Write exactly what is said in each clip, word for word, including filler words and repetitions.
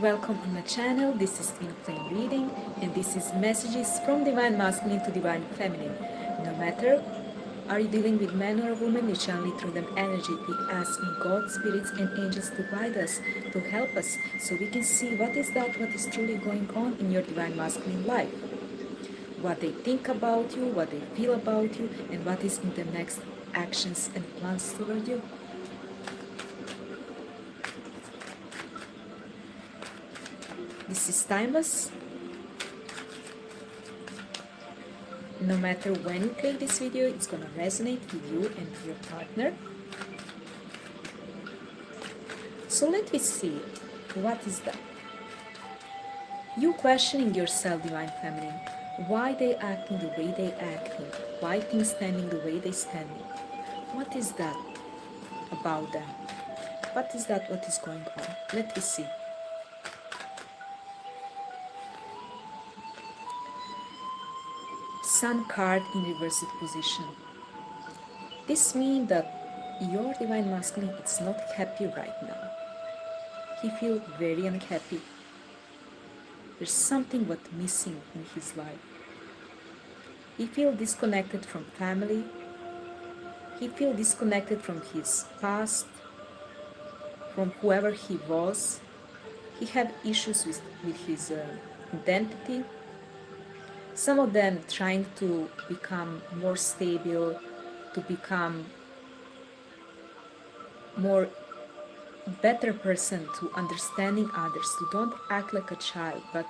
Welcome on my channel. This is Queen of Plain Reading, and this is messages from Divine Masculine to Divine Feminine. No matter are you dealing with man or woman, you channel through them energy. We ask God, spirits, and angels to guide us, to help us, so we can see what is that, what is truly going on in your Divine Masculine life. What they think about you, what they feel about you, and what is in the next actions and plans toward you. This is timeless. No matter when you create this video, it's gonna resonate with you and your partner. So let me see, what is that? You questioning yourself, Divine Feminine. Why they acting the way they acting? Why things standing the way they standing? What is that about them? What is that, what is going on? Let me see. Sun card in reversed position. This means that your Divine Masculine is not happy right now. He feels very unhappy. There's something but missing in his life. He feels disconnected from family. He feels disconnected from his past, from whoever he was. He had issues with, with his uh, identity. Some of them trying to become more stable, to become more better person, to understanding others, to don't act like a child, but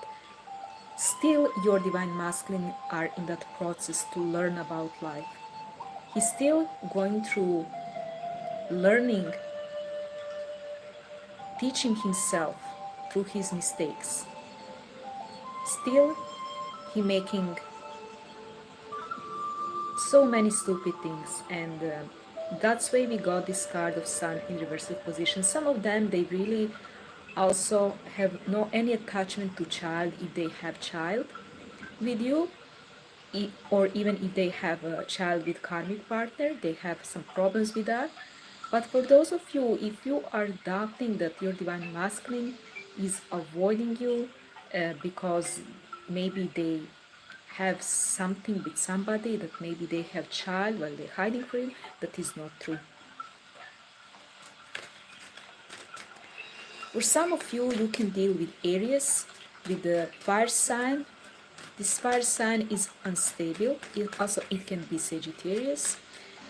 still your Divine Masculine are in that process to learn about life. He's still going through learning, teaching himself through his mistakes. Still he making so many stupid things, and uh, that's why we got this card of Sun in reversed position. Some of them, they really also have no any attachment to child, if they have child with you, or even if they have a child with karmic partner, they have some problems with that. But for those of you, if you are doubting that your Divine Masculine is avoiding you uh, because maybe they have something with somebody, that maybe they have child while they're hiding from him, that is not true. For some of you, you can deal with Aries, with the fire sign. This fire sign is unstable. It also, it can be Sagittarius.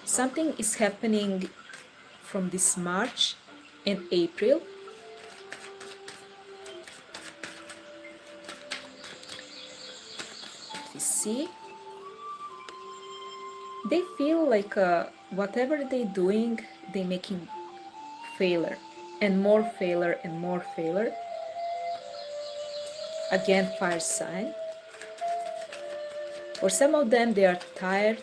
Something is happening from this March and April. See, they feel like uh, whatever they're doing, they're making failure and more failure and more failure. Again, fire sign. For some of them, they are tired.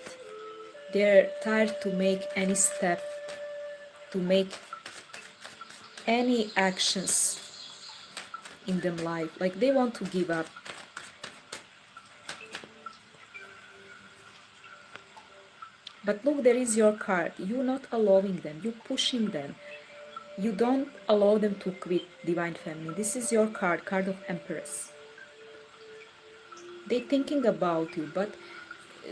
They're tired to make any step, to make any actions in their life. Like they want to give up. But look, there is your card. You're not allowing them. You're pushing them. You don't allow them to quit, Divine Feminine. This is your card, card of Empress. They're thinking about you, but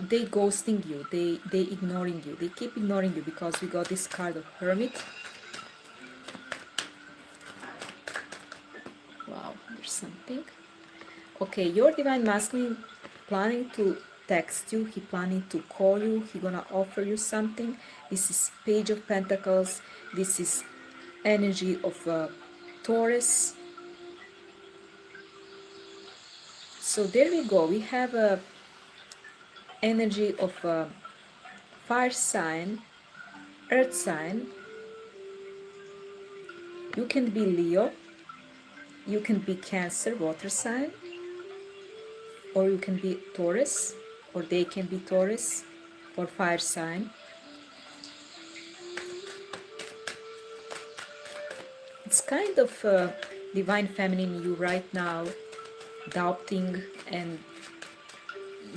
they ghosting you. They, they ignoring you. They keep ignoring you, because we got this card of Hermit. Wow, there's something. Okay, your Divine Masculine planning to text you, he planning to call you, he gonna offer you something. This is Page of Pentacles. This is energy of uh, Taurus. So there we go, we have a uh, energy of uh, fire sign, earth sign. You can be Leo, you can be Cancer, water sign, or you can be Taurus, or they can be Taurus, or fire sign. It's kind of uh, Divine Feminine, you right now doubting, and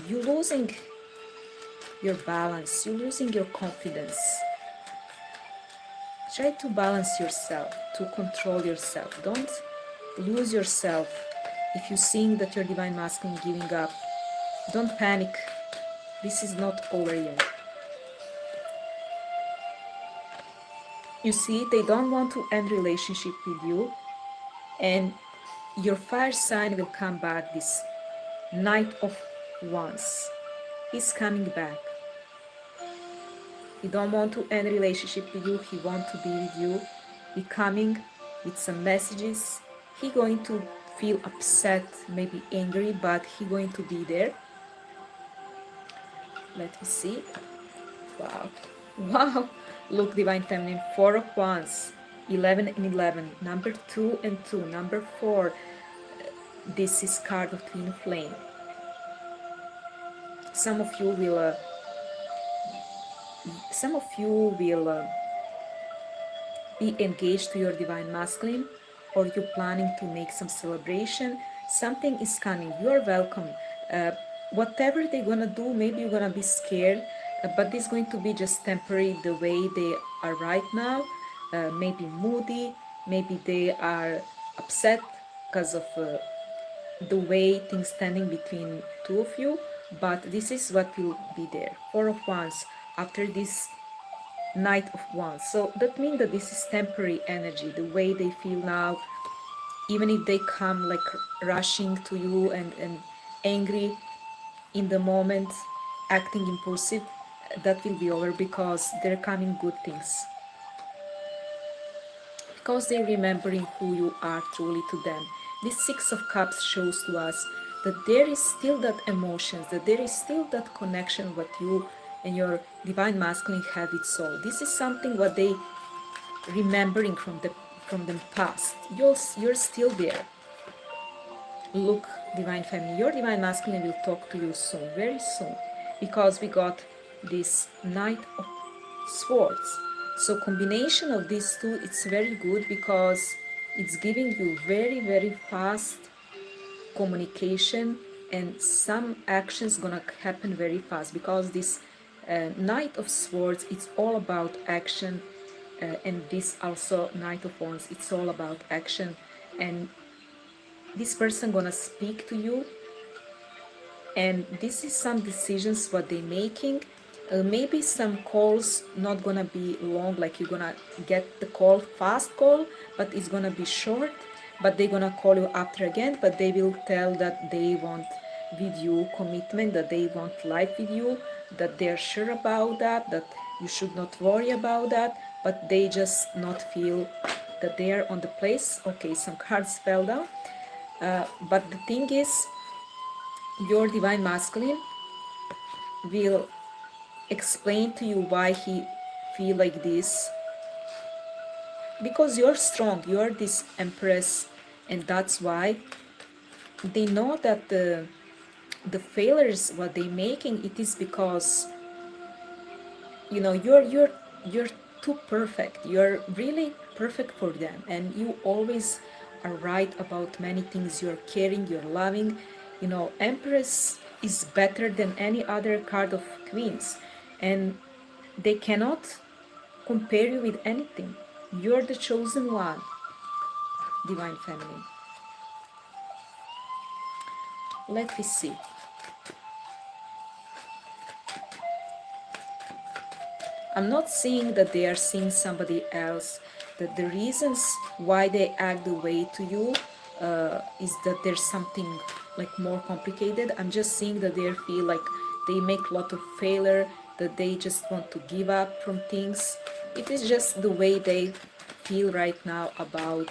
you losing your balance, you're losing your confidence. Try to balance yourself, to control yourself. Don't lose yourself if you think that your divine masculine is giving up. Don't panic. This is not over yet. You see, they don't want to end relationship with you, and your fire sign will come back. This Knight of Wands is coming back. He don't want to end relationship with you. He want to be with you. He coming with some messages. He going to feel upset, maybe angry, but he going to be there. Let me see. Wow. Wow. Look, Divine Feminine, Four of Wands, eleven and eleven, number two and two, number four. This is card of Twin Flame. Some of you will, uh, some of you will uh, be engaged to your Divine Masculine, or you're planning to make some celebration. Something is coming. You're welcome. Uh, whatever they're going to do, maybe you're going to be scared, but this is going to be just temporary the way they are right now. Uh, maybe moody, maybe they are upset because of uh, the way things standing between two of you, but this is what will be there. Four of Wands after this Knight of Wands. So that means that this is temporary energy, the way they feel now. Even if they come like rushing to you and, and angry in the moment, acting impulsive, that will be over, because they're coming good things, because they're remembering who you are truly to them. This Six of Cups shows to us that there is still that emotions, that there is still that connection what you and your Divine Masculine have with soul. This is something what they remembering from the from the past. You're, you're still there. Look, Divine Feminine, your Divine Masculine will talk to you soon, very soon, because we got this Knight of Swords. So combination of these two, it's very good, because it's giving you very, very fast communication, and some actions gonna happen very fast, because this uh, Knight of Swords, it's all about action, uh, and this also Knight of Wands, it's all about action. And this person gonna speak to you, and this is some decisions what they making. Uh, maybe some calls not gonna be long, like you're gonna get the call, fast call, but it's gonna be short, but they're gonna call you after again, but they will tell that they want with you commitment, that they want life with you, that they're sure about that, that you should not worry about that, but they just not feel that they are on the place. Okay, some cards fell down, uh, but the thing is, your Divine Masculine will explain to you why he feel like this, because you're strong, you're this Empress, and that's why they know that the the failures what they making, it is because, you know, you're you're you're too perfect. You're really perfect for them, and you always are right about many things. You're caring, you're loving. You know, Empress is better than any other card of Queens, and they cannot compare you with anything. You're the chosen one, Divine Feminine. Let me see. I'm not seeing that they are seeing somebody else, that the reasons why they act the way to you uh, is that there's something like more complicated. I'm just seeing that they feel like they make a lot of failure, that they just want to give up from things. It is just the way they feel right now about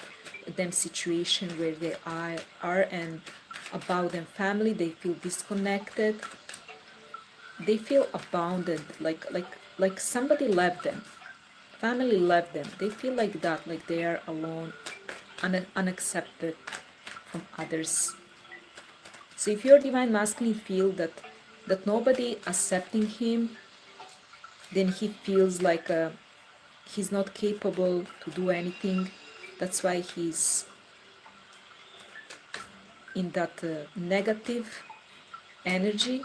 them situation where they are, are and about them family. They feel disconnected. They feel abandoned, like like like somebody left them, family left them. They feel like that, like they are alone, un unaccepted from others. So if your Divine Masculine feels that, that nobody accepting him, then he feels like uh, he's not capable to do anything. That's why he's in that uh, negative energy.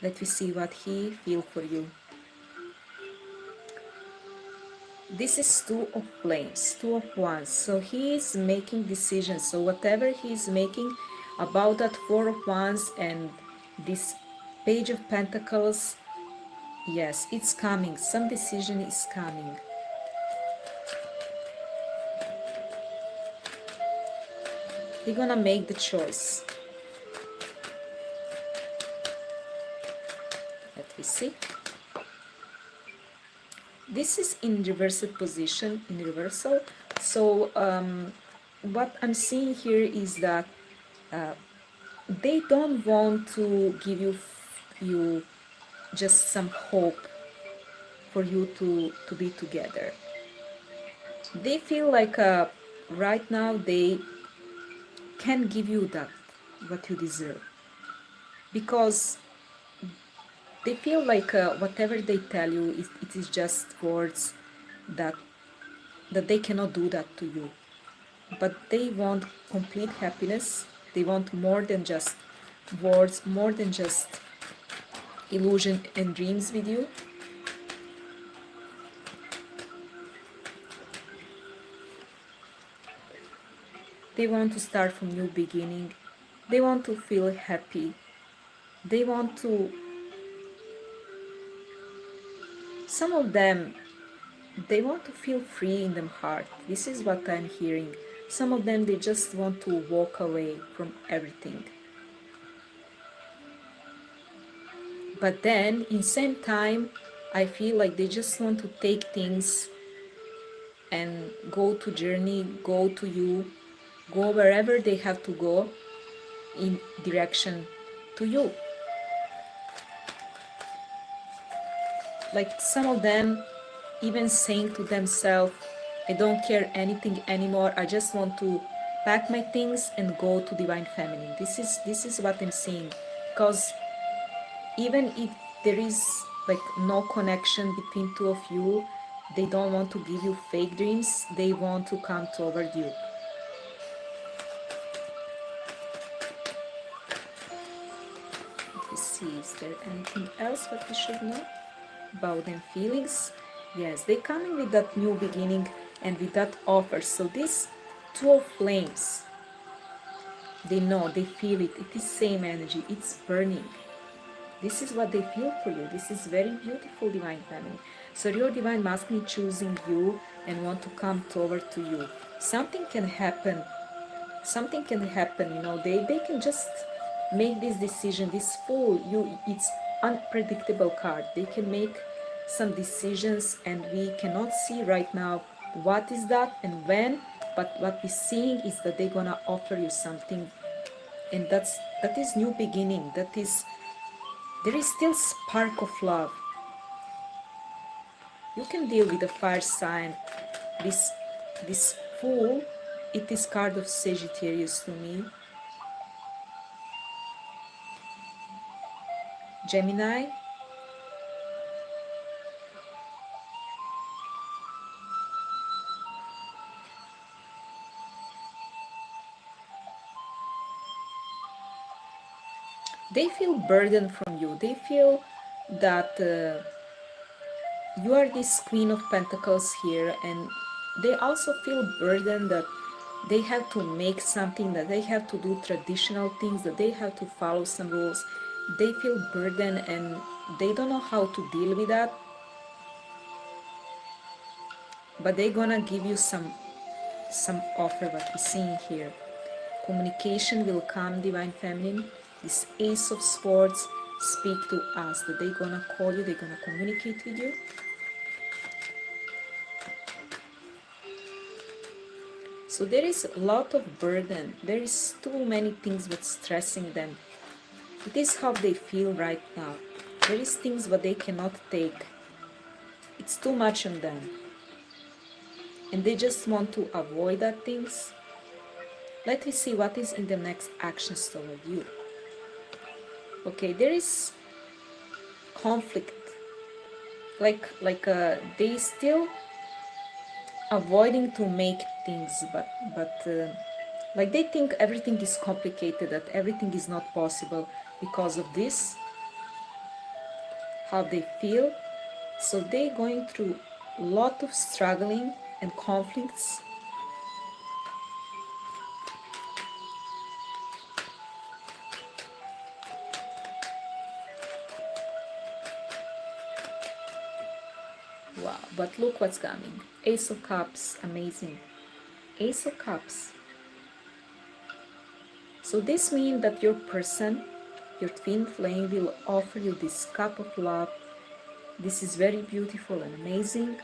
Let me see what he feels for you. This is two of flames, two of wands. So he is making decisions. So whatever he is making about that four of wands and this page of pentacles, yes, it's coming. Some decision is coming. They're gonna make the choice. Let me see. This is in reversed position, in reversal. So um, what I'm seeing here is that uh, they don't want to give you you just some hope for you to to be together. They feel like uh, right now they can give you that what you deserve, because they feel like uh, whatever they tell you, it, it is just words that that they cannot do that to you. But they want complete happiness. They want more than just words, more than just illusion and dreams with you. They want to start from new beginning. They want to feel happy. They want to... Some of them, they want to feel free in their heart. This is what I'm hearing. Some of them, they just want to walk away from everything. But then, in same time, I feel like they just want to take things and go to journey, go to you, go wherever they have to go in direction to you. Like some of them even saying to themselves, I don't care anything anymore, I just want to pack my things and go to Divine Feminine. This is this is what I'm seeing, because even if there is like no connection between two of you, they don't want to give you fake dreams, they want to come toward you. Let's see, is there anything else that we should know about them feelings? Yes, they coming with that new beginning and with that offer. So this two of flames, they know, they feel it, it is same energy, it's burning. This is what they feel for you. This is very beautiful, Divine Family. So your Divine Masculine choosing you and want to come toward to you. Something can happen, something can happen, you know, they, they can just make this decision, this fool, you, it's unpredictable card. They can make some decisions and we cannot see right now what is that and when, but what we're seeing is that they're gonna offer you something, and that's that is new beginning. That is, there is still spark of love. You can deal with the fire sign. This this fool, it is card of Sagittarius to me. Gemini, they feel burden from you. They feel that uh, you are this Queen of Pentacles here, and they also feel burden that they have to make something, that they have to do traditional things, that they have to follow some rules. They feel burdened and they don't know how to deal with that, but they're gonna give you some some offer. What we're seeing here, communication will come, Divine Feminine. This Ace of Swords, speak to us, that they're gonna call you, they're gonna communicate with you. So there is a lot of burden, there is too many things that's stressing them. It is how they feel right now. There is things that they cannot take. It's too much on them. And they just want to avoid that things. Let me see what is in the next actions toward you. Okay, there is conflict. Like, like uh, they still avoiding to make things, but... but uh, like they think everything is complicated, that everything is not possible because of this, how they feel. So they're going through lot of struggling and conflicts. Wow, but look what's coming. Ace of Cups, amazing. Ace of Cups. So this means that your person, your twin flame, will offer you this cup of love. This is very beautiful and amazing.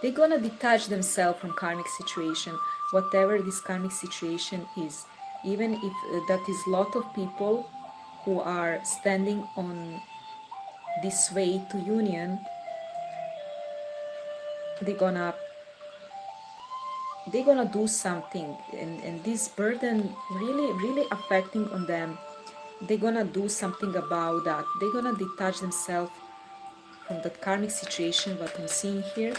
They're gonna detach themselves from karmic situation, whatever this karmic situation is. Even if uh, that is a lot of people who are standing on this way to union, they're gonna they're gonna do something, and, and this burden really really affecting on them. They're gonna do something about that. They're gonna detach themselves from that karmic situation, what I'm seeing here.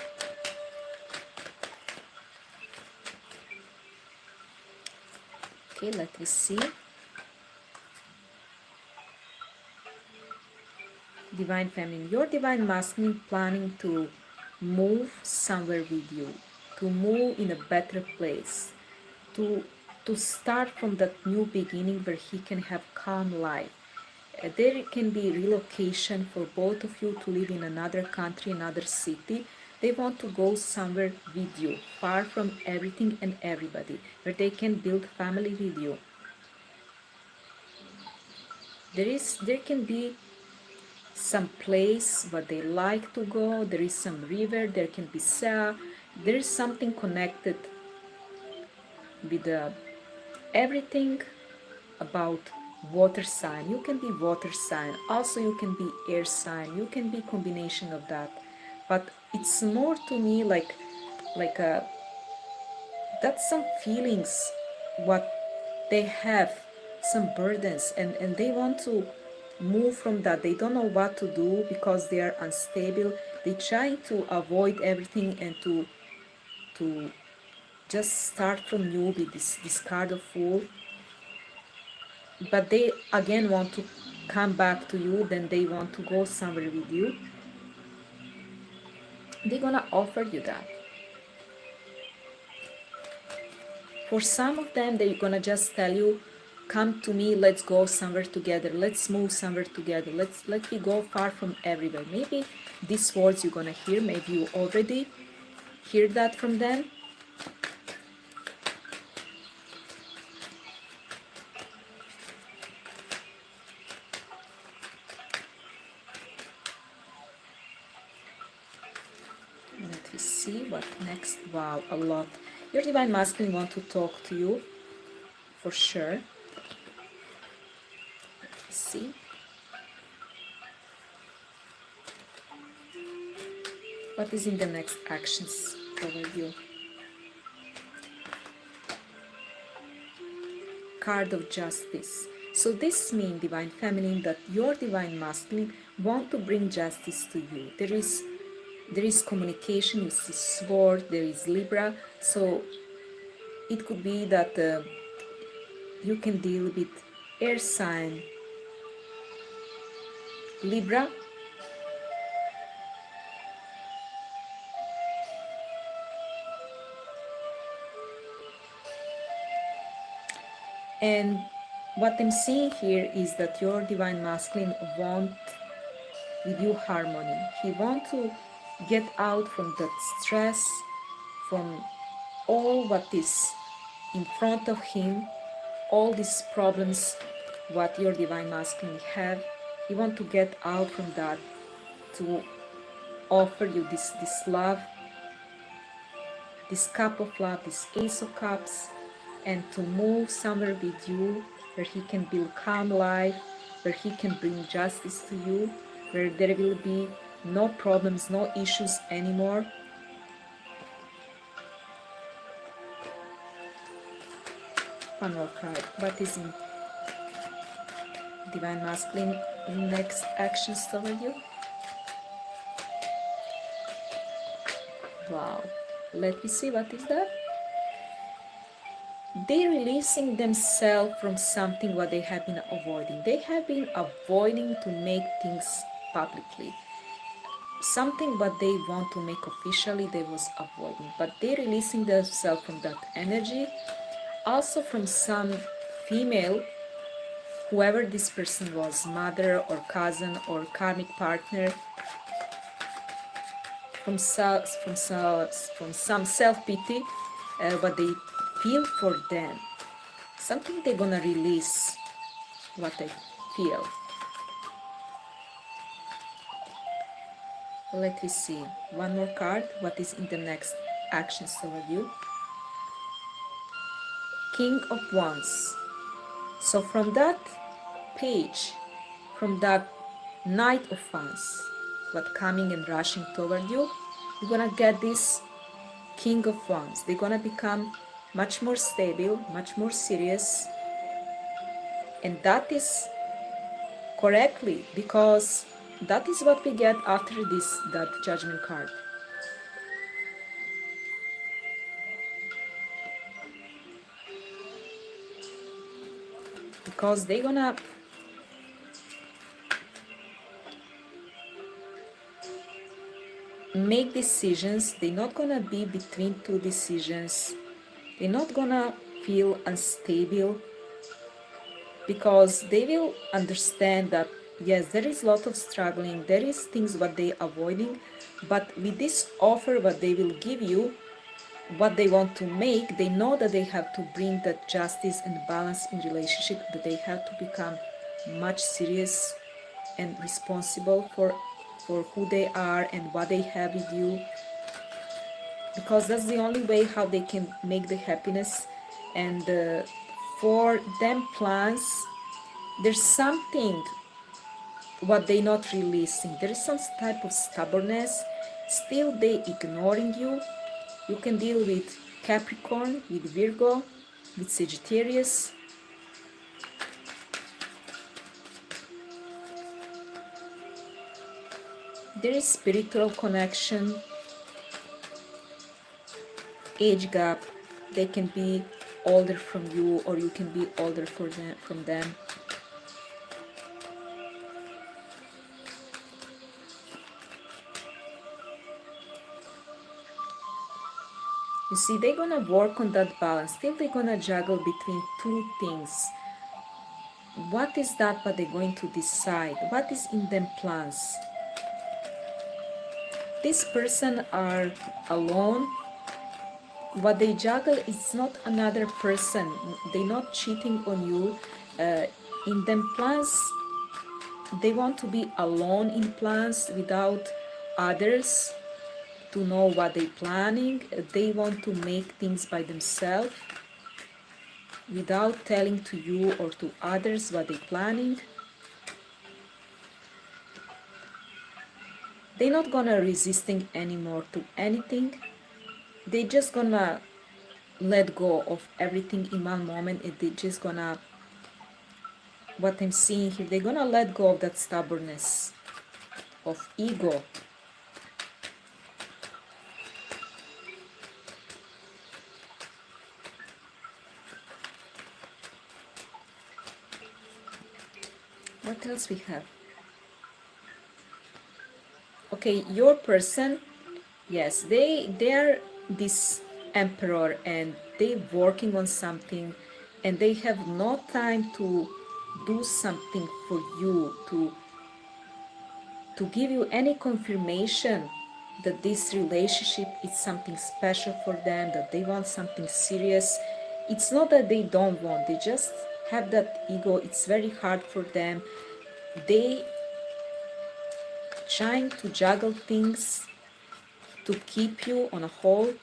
Okay, let me see. Divine Feminine, your Divine Masculine planning to move somewhere with you, to move in a better place, to, to start from that new beginning where he can have calm life. Uh, there can be relocation for both of you to live in another country, another city. They want to go somewhere with you, far from everything and everybody, where they can build family with you. There is, there can be some place where they like to go. There is some river, there can be sea. There is something connected with uh, everything about water sign. You can be water sign, also you can be air sign, you can be combination of that. But it's more to me like, like a, that's some feelings what they have, some burdens, and, and they want to move from that. They don't know what to do because they are unstable. They try to avoid everything and to to just start from new with this, this card of Fool. But they again want to come back to you, then they want to go somewhere with you. They're gonna offer you that. For some of them, they're gonna just tell you, come to me, let's go somewhere together, let's move somewhere together, let's let me go far from everywhere. Maybe these words you're gonna hear, maybe you already hear that from them. Let me see what next. Wow, a lot. Your Divine Masculine want to talk to you for sure. See, what is in the next actions overview? Card of Justice. So this means, Divine Feminine, that your Divine Masculine want to bring justice to you. There is, there is communication. You see Sword. There is Libra. So it could be that uh, you can deal with air sign, Libra, and what I'm seeing here is that your Divine Masculine wants with you harmony. He wants to get out from that stress, from all what is in front of him, all these problems what your Divine Masculine have. He wants to get out from that, to offer you this, this love, this cup of love, this Ace of Cups, and to move somewhere with you where he can build calm life, where he can bring justice to you, where there will be no problems, no issues anymore. One more card. What is in Divine Masculine next actions toward you? Wow, let me see what is that. they're releasing themselves from something what they have been avoiding. They have been avoiding to make things publicly. Something what they want to make officially, they was avoiding. But they're releasing themselves from that energy. Also from some female, whoever this person was, mother or cousin or karmic partner, from some, from some, from some self-pity, uh, what they feel for them. Something they're gonna release, what they feel. Let me see, one more card, what is in the next action overview. King of Wands. So from that page, from that Knight of Wands, what coming and rushing toward you, you're gonna get this King of Wands. They're gonna become much more stable, much more serious, and that is correctly, because that is what we get after this that Judgment card. Because they're gonna make decisions. They're not gonna be between two decisions. They're not gonna feel unstable, because they will understand that yes, there is a lot of struggling, there is things what they avoiding, but with this offer what they will give you, what they want to make, they know that they have to bring that justice and balance in relationship, that they have to become much serious and responsible for for who they are and what they have with you, because that's the only way how they can make the happiness. And uh, for them plans, there's something what they not releasing. There is some type of stubbornness still, they ignoring you. You can deal with Capricorn, with Virgo, with Sagittarius. There is spiritual connection, age gap. They can be older from you, or you can be older for them, from them. You see, they're gonna work on that balance. Still, they're gonna juggle between two things. What is that what they're going to decide? What is in them plans? This person are alone. What they juggle is not another person. They're not cheating on you. Uh, in them plans, they want to be alone in plans without others to know what they're planning. They want to make things by themselves without telling to you or to others what they're planning. They're not gonna resisting anymore to anything. They're just gonna let go of everything in one moment, and they're just gonna, what I'm seeing here, they're gonna let go of that stubbornness, of ego. What else we have? Okay, your person, yes, they they're this Emperor, and they're working on something, and they have no time to do something for you, to to give you any confirmation that this relationship is something special for them, that they want something serious. It's not that they don't want, they just have that ego. It's very hard for them. They trying to juggle things to keep you on a hold,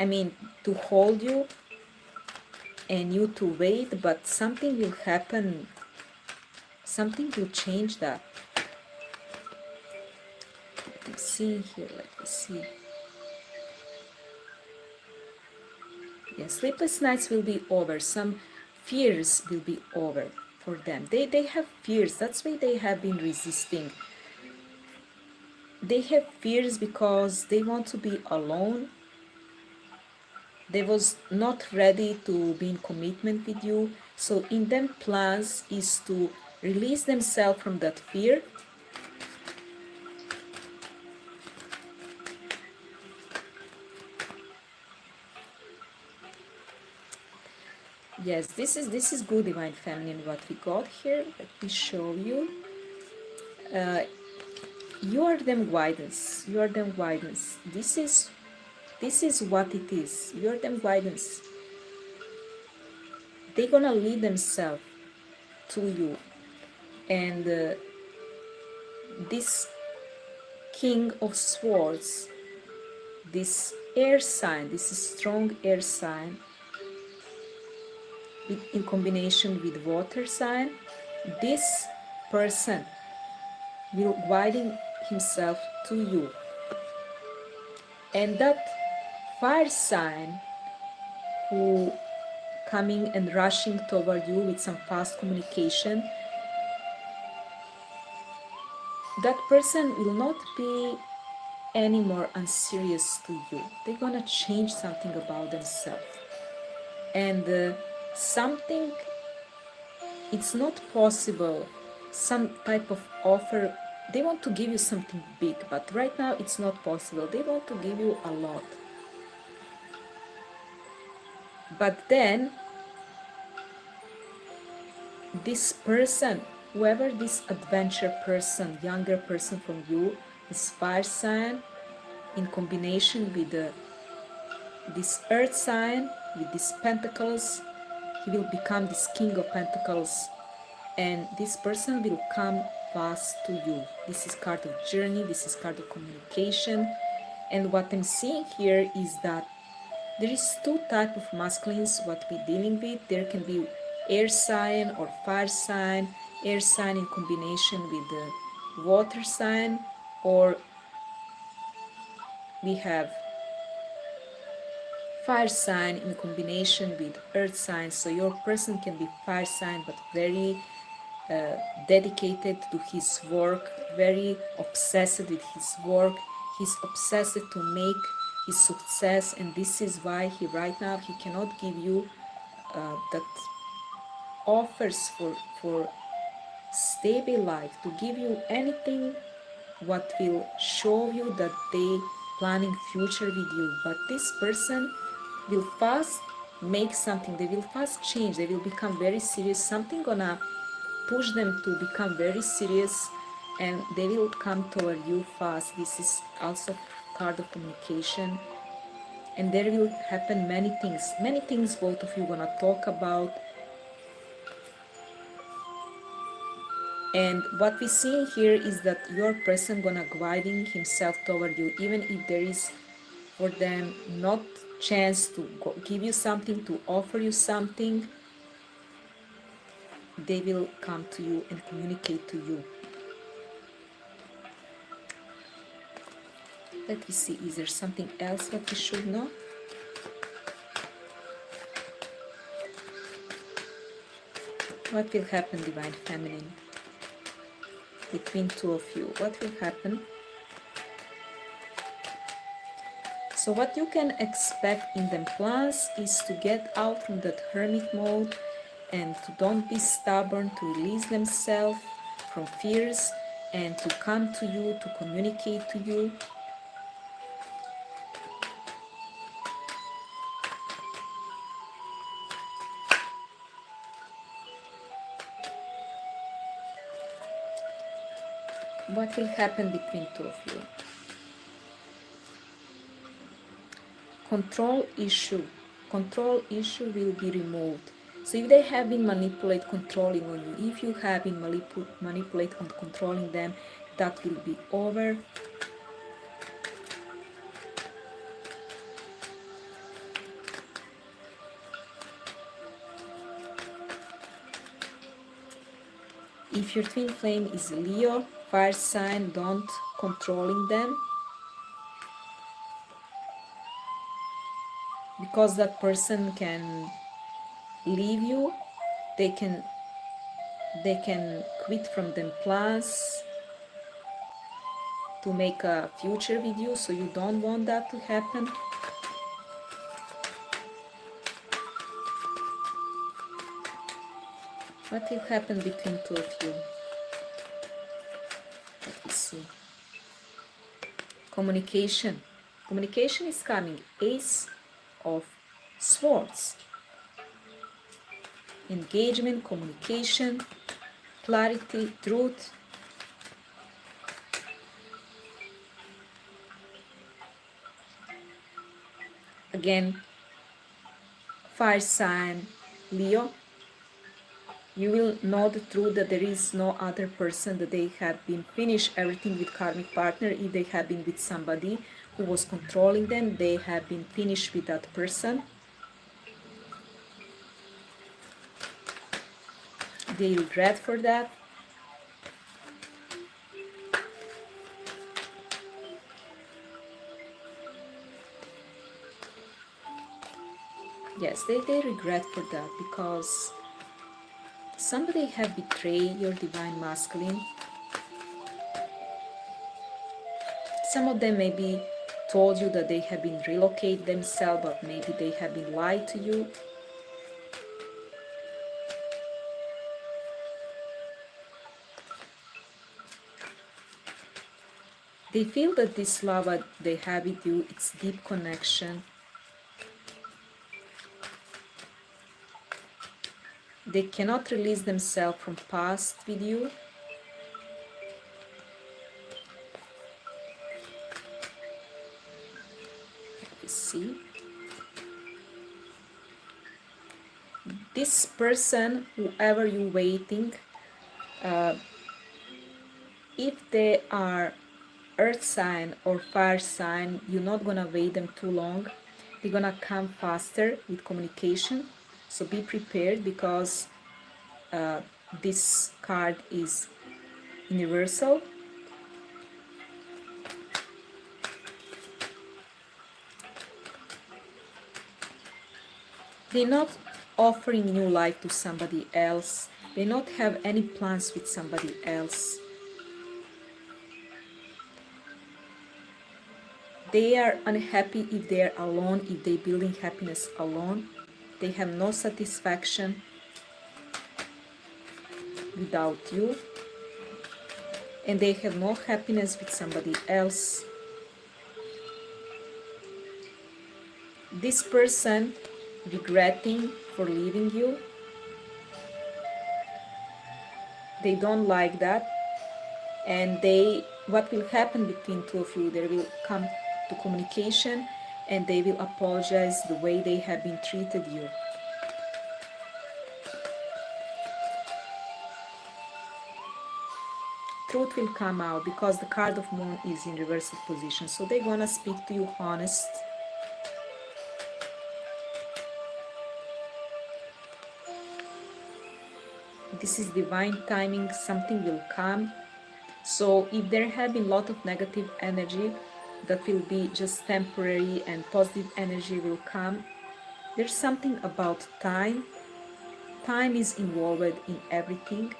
I mean to hold you and you to wait, but something will happen, something will change that. Let me see here, let me see. Yes, sleepless nights will be over. Some fears will be over for them. They, they have fears. That's why they have been resisting. They have fears because they want to be alone. They was not ready to be in commitment with you. So in them plans is to release themselves from that fear. Yes, this is this is good, Divine Feminine, what we got here. Let me show you. Uh, you are them guidance. You are them guidance. This is this is what it is. You are them guidance. They're gonna lead themselves to you, and uh, this King of Swords, this air sign, this is strong air sign. In combination with water sign, this person will guiding himself to you. And that fire sign who coming and rushing toward you with some fast communication, that person will not be any more unserious to you. They're gonna change something about themselves. And uh, something, it's not possible, some type of offer. They want to give you something big, but right now it's not possible. They want to give you a lot, but then this person, whoever this adventure person, younger person from you, this fire sign in combination with the, this earth sign with these pentacles, he will become this King of Pentacles, and this person will come fast to you. This is card of journey, this is card of communication. And what I'm seeing here is that there is two types of masculines what we're dealing with. There can be air sign or fire sign, air sign in combination with the water sign, or we have fire sign in combination with earth sign. So your person can be fire sign, but very uh, dedicated to his work, very obsessed with his work. He's obsessed to make his success, and this is why he right now he cannot give you uh, that offers for for stable life, to give you anything what will show you that they planning future with you. But this person will fast make something, they will fast change, they will become very serious, something gonna push them to become very serious, and they will come toward you fast. This is also card of communication, and there will happen many things, many things both of you gonna talk about. And what we see here is that your person gonna guiding himself toward you, even if there is for them not chance to go, give you something, to offer you something, they will come to you and communicate to you. Let me see, is there something else that we should know? What will happen, Divine Feminine, between two of you? What will happen? So what you can expect in them plans is to get out from that hermit mode and to don't be stubborn, to release themselves from fears and to come to you, to communicate to you. What will happen between two of you? Control issue. Control issue will be removed. So if they have been manipulate, controlling on you, if you have been manipu manipulate and controlling them, that will be over. If your twin flame is Leo, fire sign, don't controlling them, because that person can leave you, they can they can quit from them plans to make a future with you, so you don't want that to happen. What will happen between two of you? Let's see. Communication. Communication is coming. Ace of Swords. Engagement, communication, clarity, truth. Again, fire sign, Leo. You will know the truth that there is no other person, that they have been finished everything with karmic partner. If they have been with somebody who was controlling them, they have been finished with that person. They regret for that. Yes, they, they regret for that because somebody have betrayed your divine masculine. Some of them maybe told you that they have been relocate themselves, but maybe they have been lied to you. They feel that this love they have with you, it's deep connection. They cannot release themselves from past with you. Let me see. This person, whoever you're waiting, uh, if they are earth sign or fire sign, you're not gonna wait them too long. They're gonna come faster with communication. So be prepared, because uh, this card is universal. They're not offering new life to somebody else. They don't have any plans with somebody else. They are unhappy if they are alone, if they're building happiness alone. They have no satisfaction without you, and they have no happiness with somebody else. This person regretting for leaving you, they don't like that, and they, what will happen between two of you, there will come to communication, and they will apologize the way they have been treated you. Truth will come out because the card of moon is in reversed position, so they're gonna speak to you honest. This is divine timing, something will come. So if there have been a lot of negative energy, that will be just temporary, and positive energy will come. There's something about time. Time is involved in everything.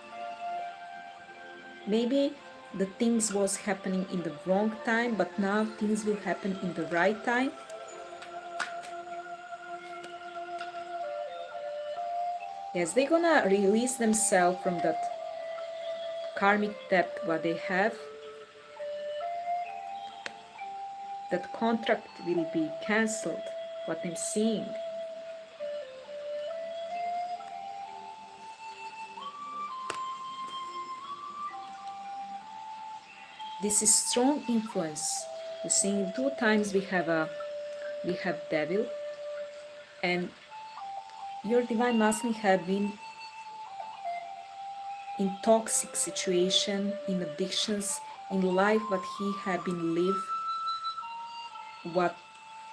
Maybe the things was happening in the wrong time, but now things will happen in the right time. Yes, they're gonna release themselves from that karmic debt what they have. That contract will be cancelled, what I'm seeing. This is strong influence. You're seeing two times we have a we have devil, and your divine masculine have been in toxic situation, in addictions, in life what he have been lived, what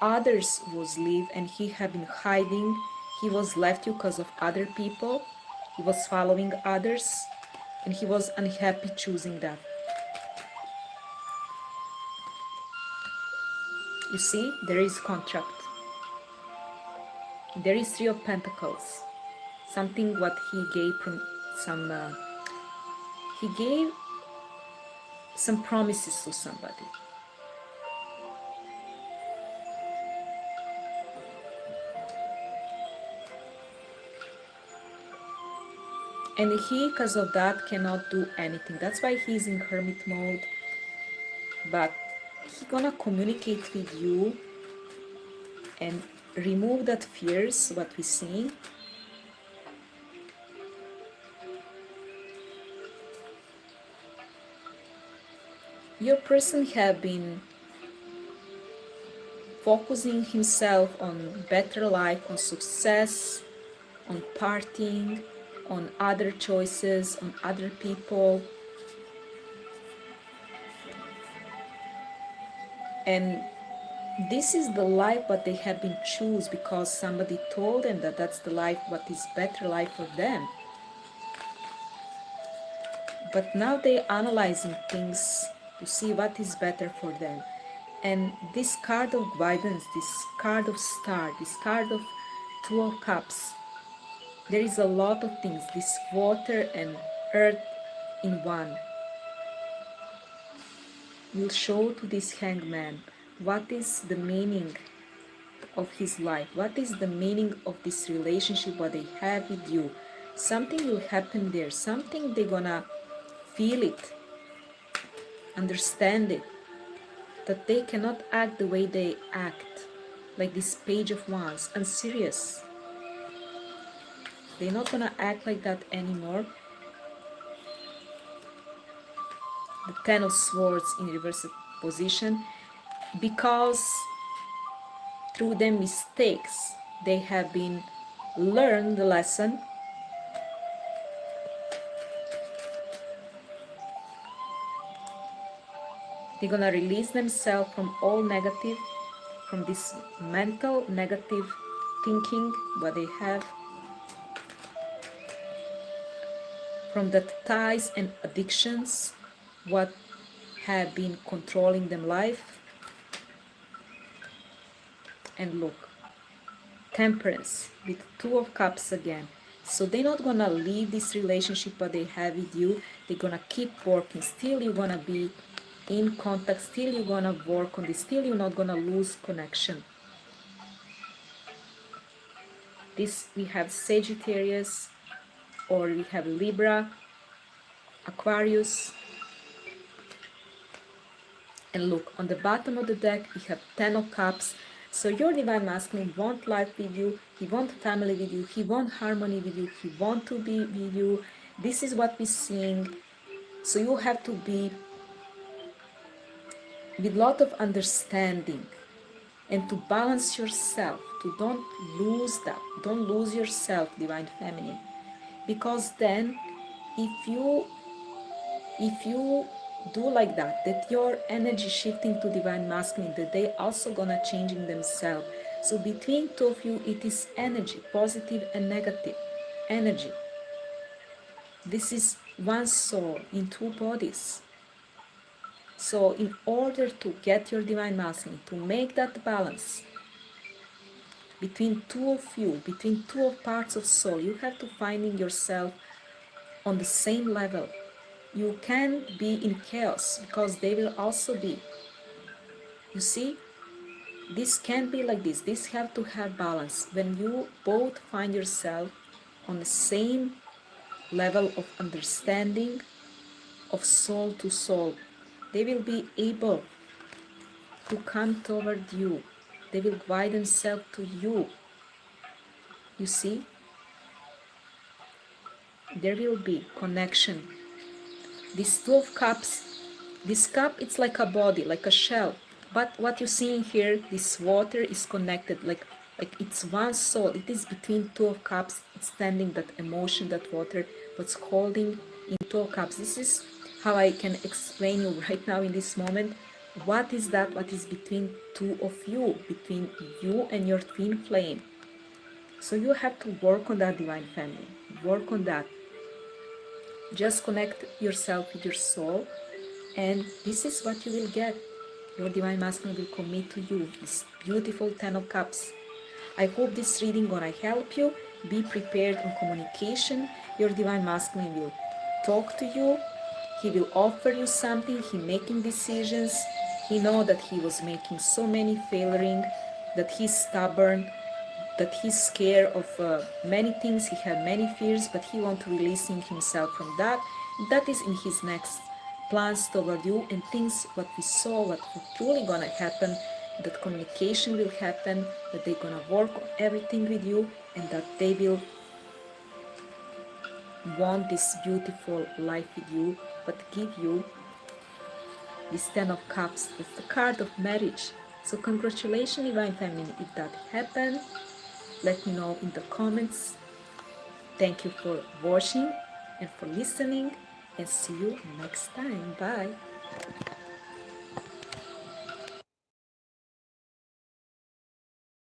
others was live, and he had been hiding. He was left you because of other people. He was following others, and he was unhappy choosing that. You see, there is contract. There is Three of Pentacles. Something what he gave from some. Uh, he gave some promises to somebody. and he, because of that, cannot do anything. That's why he's in hermit mode. But he's gonna communicate with you and remove that fears, what we're seeing. Your person have been focusing himself on better life, on success, on partying, on other choices, on other people. And this is the life what they have been choose because somebody told them that that's the life what is better life for them. But now they're analyzing things to see what is better for them. And this card of guidance, this card of star, this card of two of cups, there is a lot of things, this water and earth in one. Will show to this hanged man what is the meaning of his life, what is the meaning of this relationship what they have with you. Something will happen there, something they're gonna feel it, understand it, that they cannot act the way they act, like this page of wands, unserious. They're not gonna act like that anymore. The ten of swords in reverse position, because through their mistakes they have been learned the lesson. They're gonna release themselves from all negative, from this mental negative thinking what they have, from the ties and addictions what have been controlling them life. And look, temperance with two of cups again. So they're not gonna leave this relationship what they have with you. They're gonna keep working. Still you're gonna be in contact, still you're gonna work on this, still you're not gonna lose connection. This we have Sagittarius, or we have Libra, Aquarius. And look, on the bottom of the deck, we have ten of cups. So your divine masculine wants life with you, he wants family with you, he wants harmony with you, he wants to be with you. This is what we're seeing. So you have to be with a lot of understanding and to balance yourself, to don't lose that, don't lose yourself, divine feminine. Because then, if you, if you, do like that, that your energy shifting to divine masculine, that they also gonna change in themselves. So between two of you, it is energy, positive and negative energy. This is one soul in two bodies. So in order to get your divine masculine, to make that balance between two of you, between two of parts of soul, you have to finding yourself on the same level. You can be in chaos because they will also be. You see, this can't be like this. This have to have balance. When you both find yourself on the same level of understanding of soul to soul, they will be able to come toward you. They will guide themselves to you. You see, there will be connection. This two of cups, this cup, it's like a body, like a shell. But what you see in here, this water is connected, like, like it's one soul. It is between two of cups, it's standing that emotion, that water, what's holding in two of cups. This is how I can explain you right now in this moment. What is that? What is between two of you, between you and your twin flame? So you have to work on that, divine family. Work on that. Just connect yourself with your soul, and this is what you will get. Your divine masculine will commit to you, this beautiful ten of cups. I hope this reading gonna help you. Be prepared on communication. Your divine masculine will talk to you. He will offer you something. He making decisions. He know that he was making so many failing, that he's stubborn, that he's scared of uh, many things, he had many fears, but he wants to releasing himself from that. That is in his next plans toward you, and things what we saw, what truly gonna happen, that communication will happen, that they're gonna work on everything with you, and that they will want this beautiful life with you, but give you this Ten of Cups. It's the card of marriage. So congratulations, Divine Feminine, if that happened. Let me know in the comments. Thank you for watching and for listening, and see you next time. Bye.